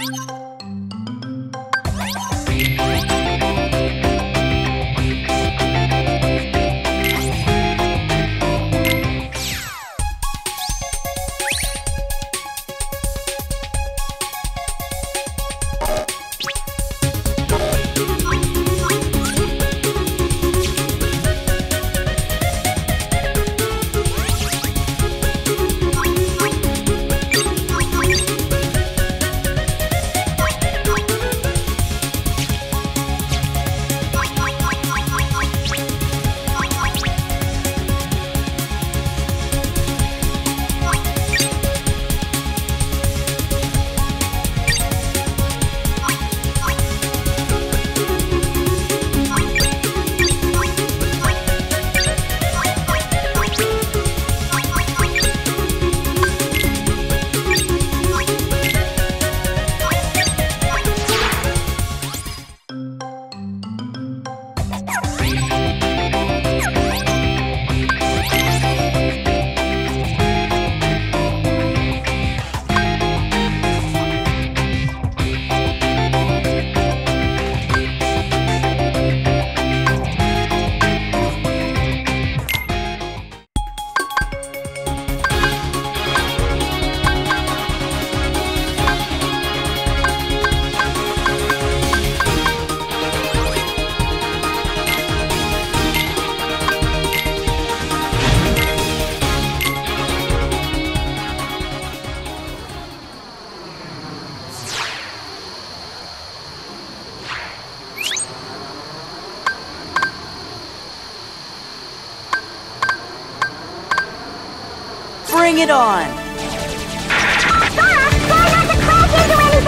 Bring it on! Try not to crash into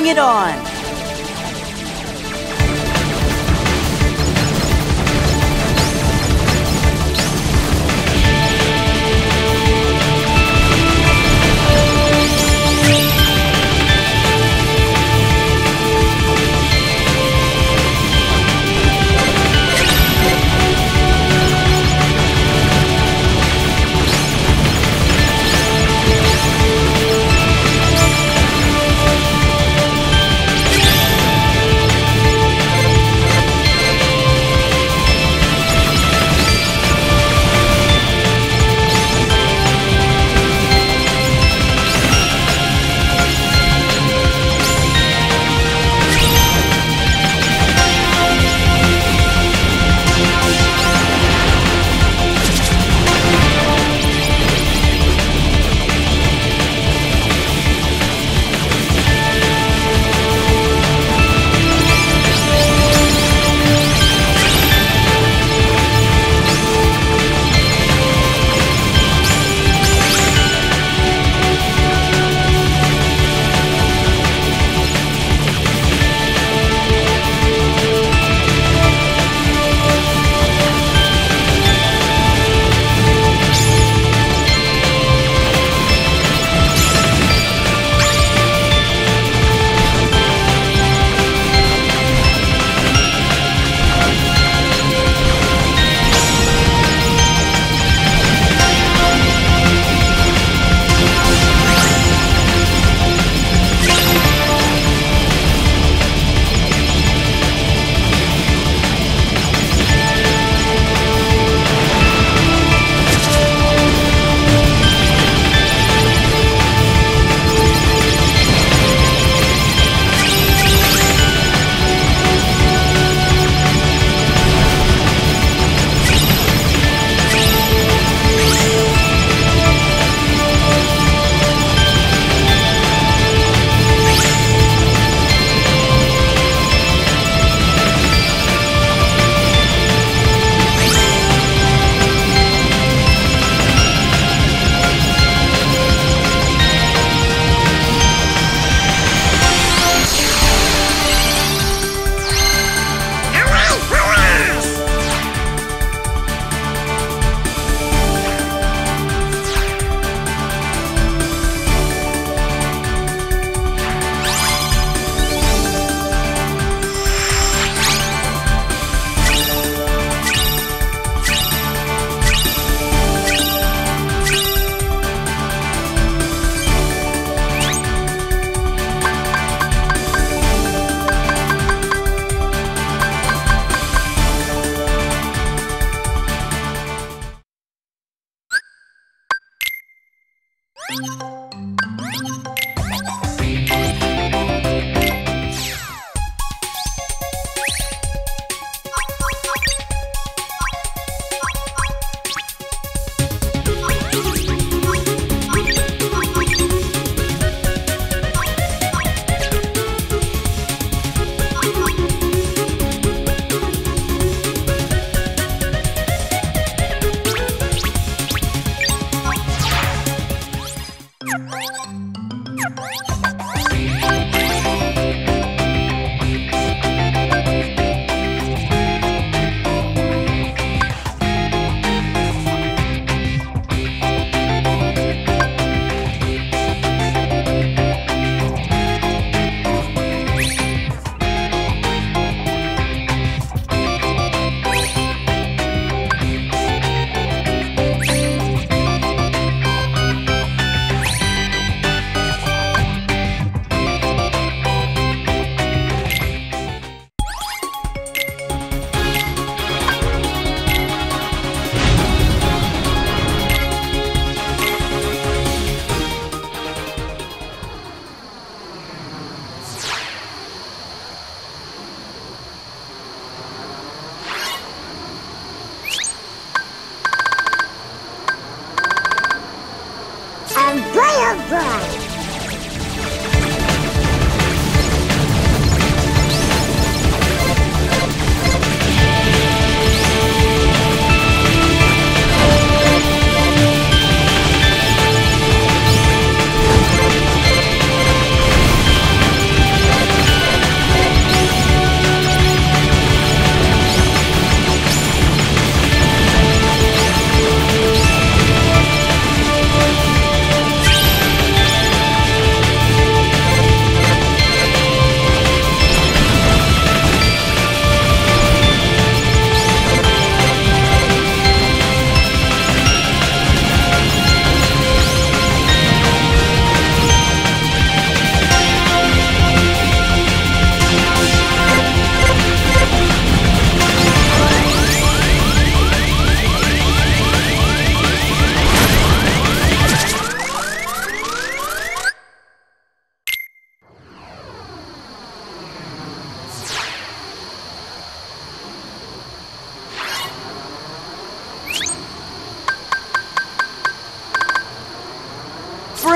Bring it on!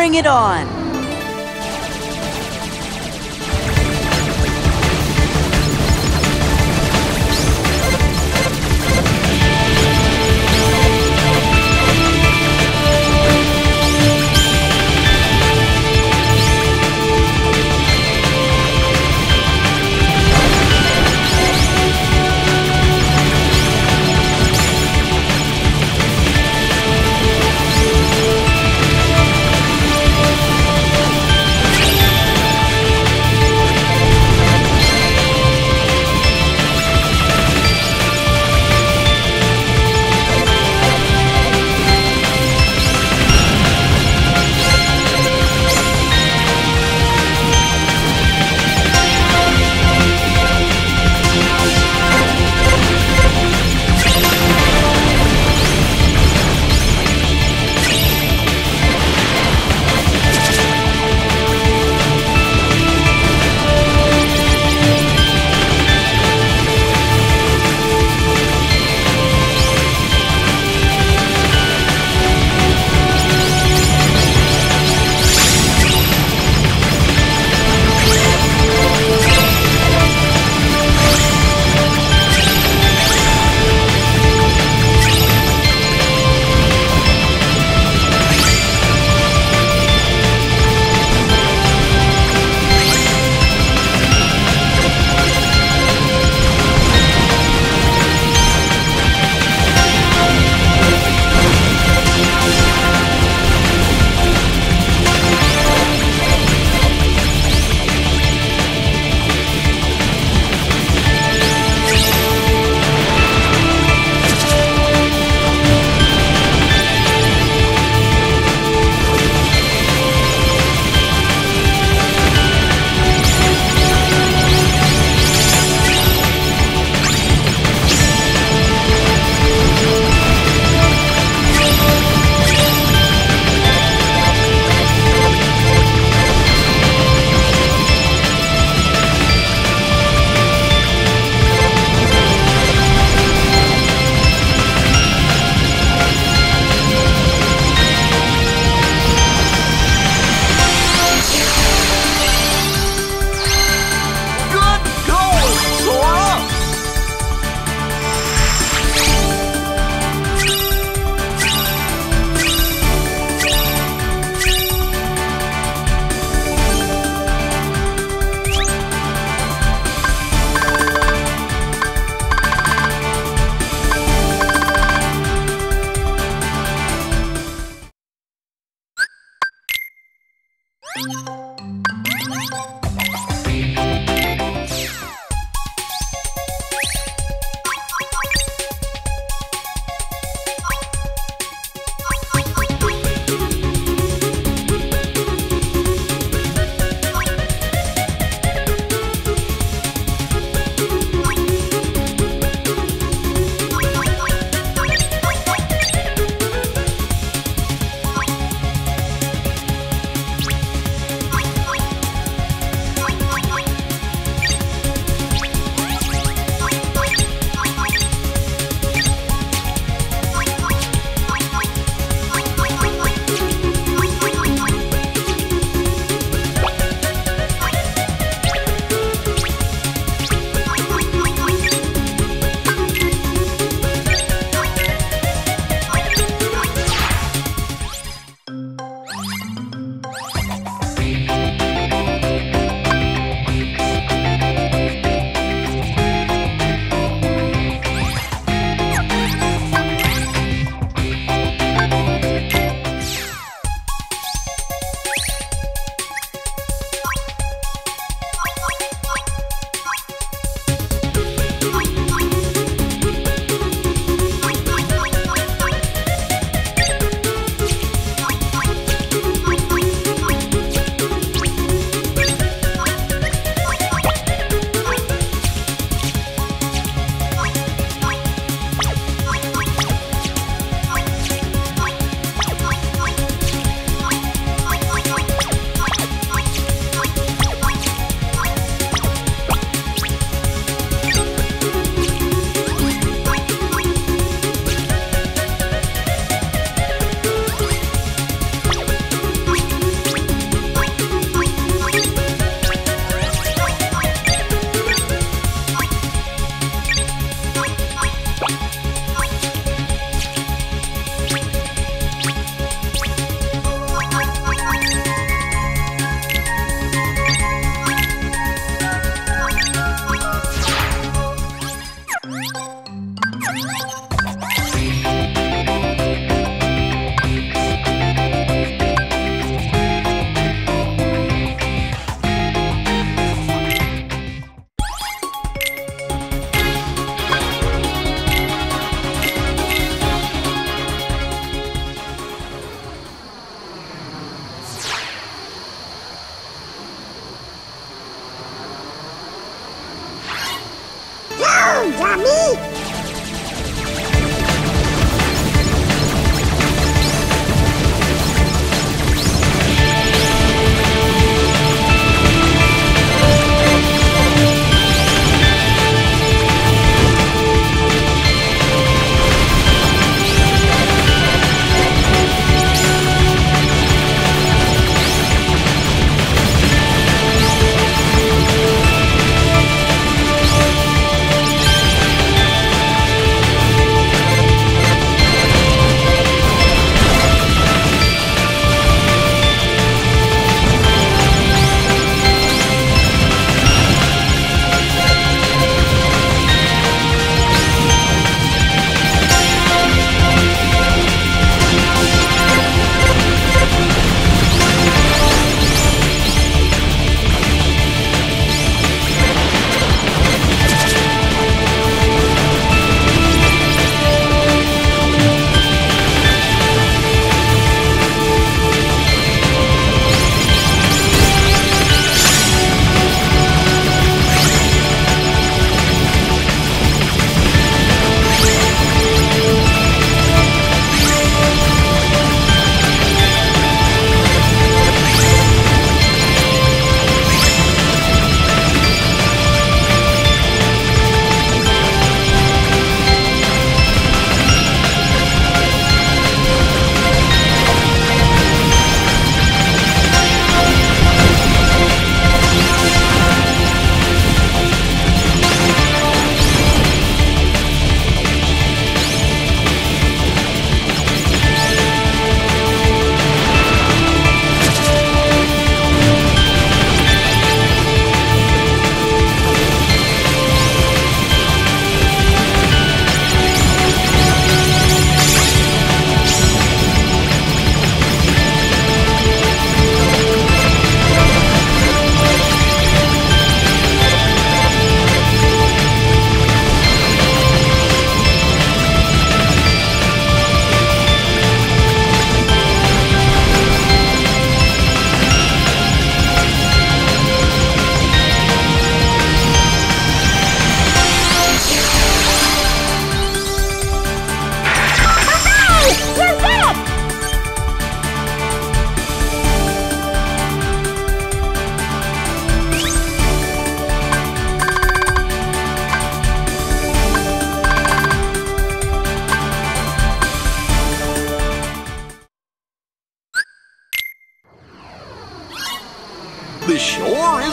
Bring it on!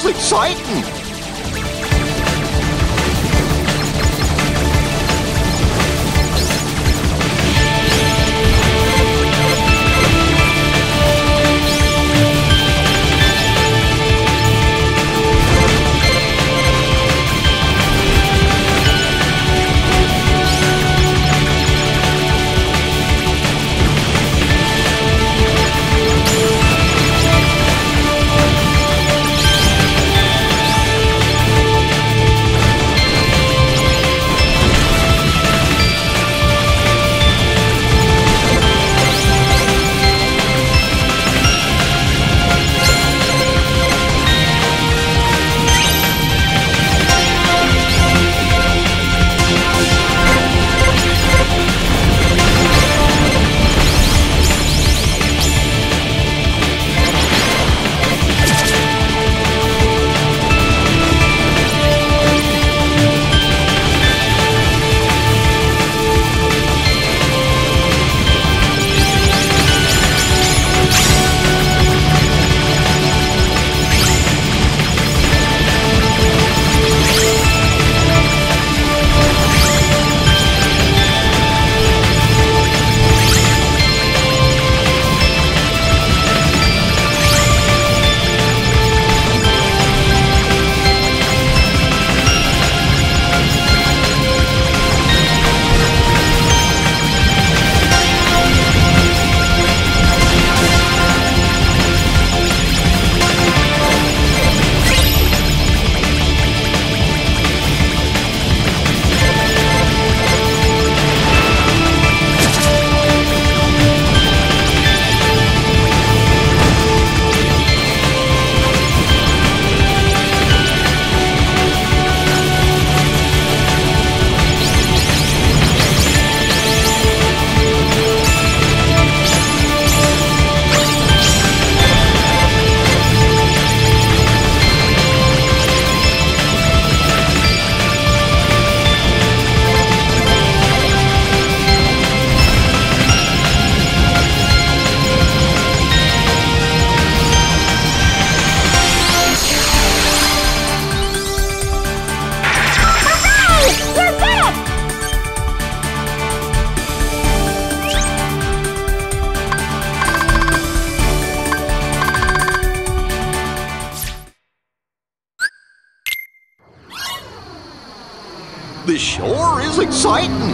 sounds exciting! This sure is exciting!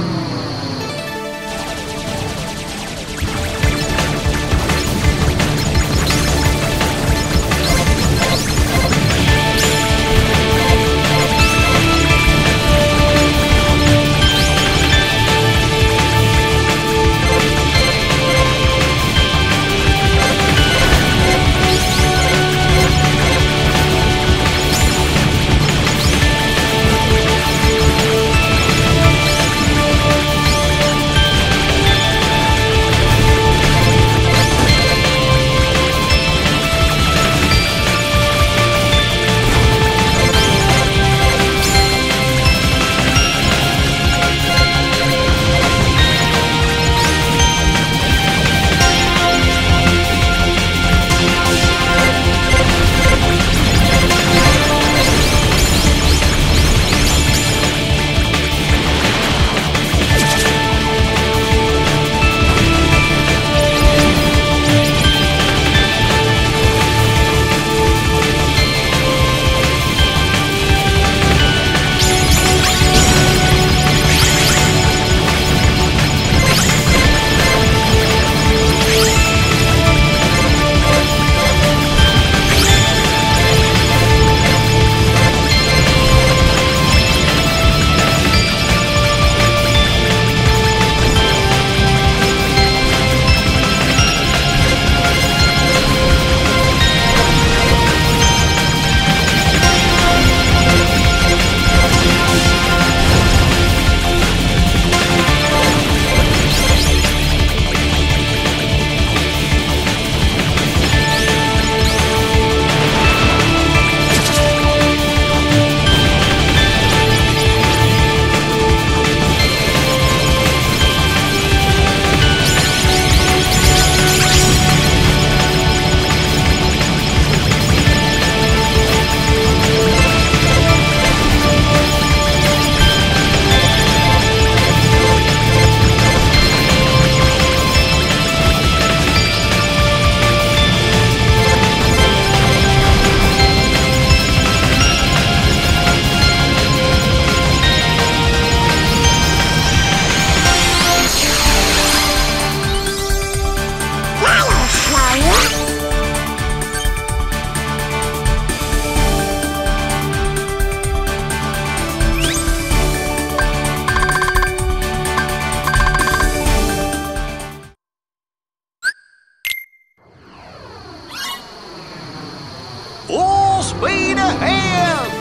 way to hell!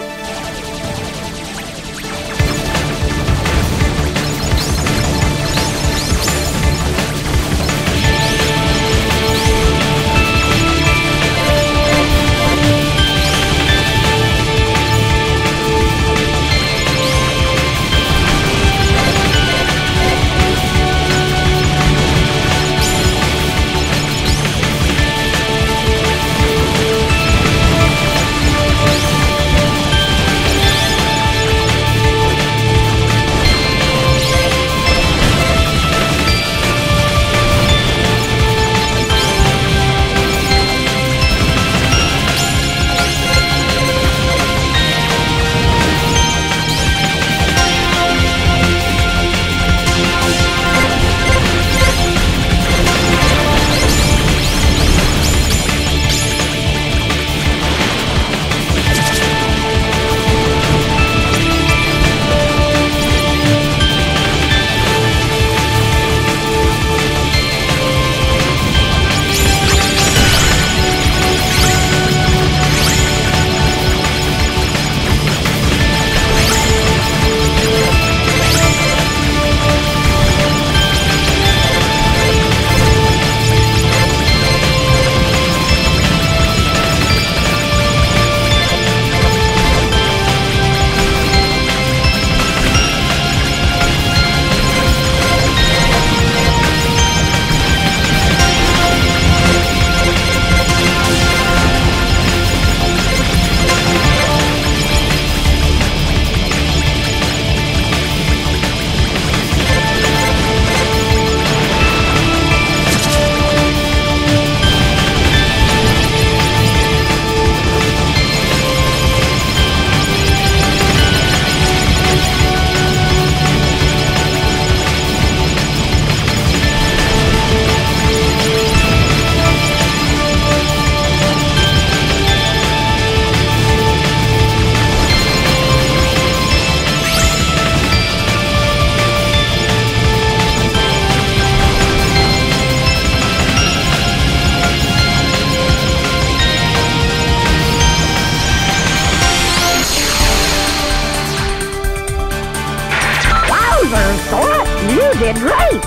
You did right!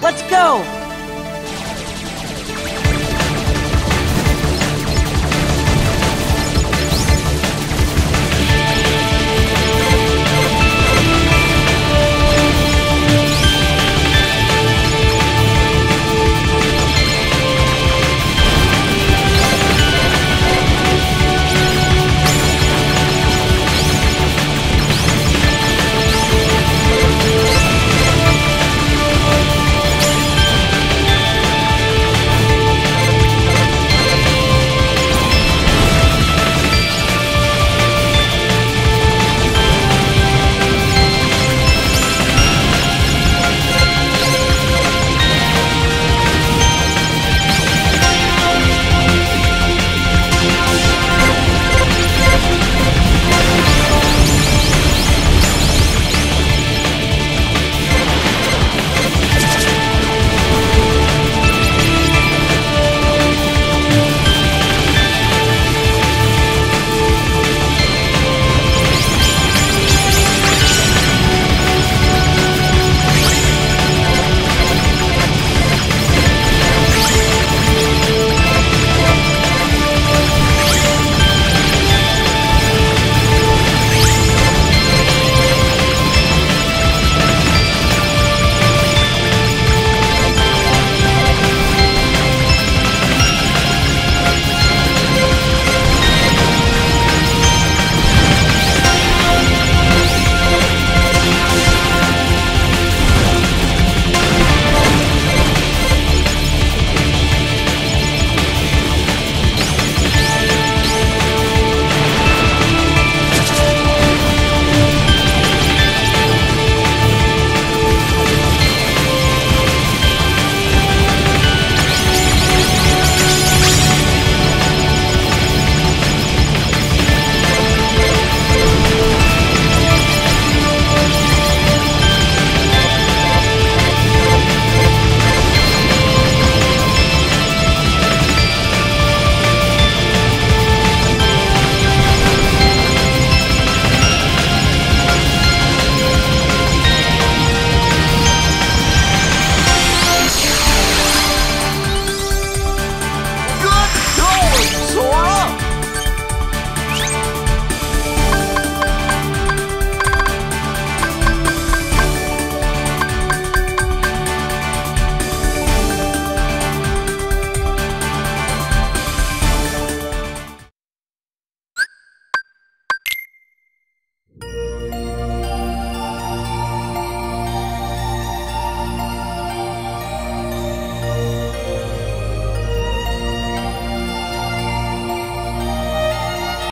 Let's go!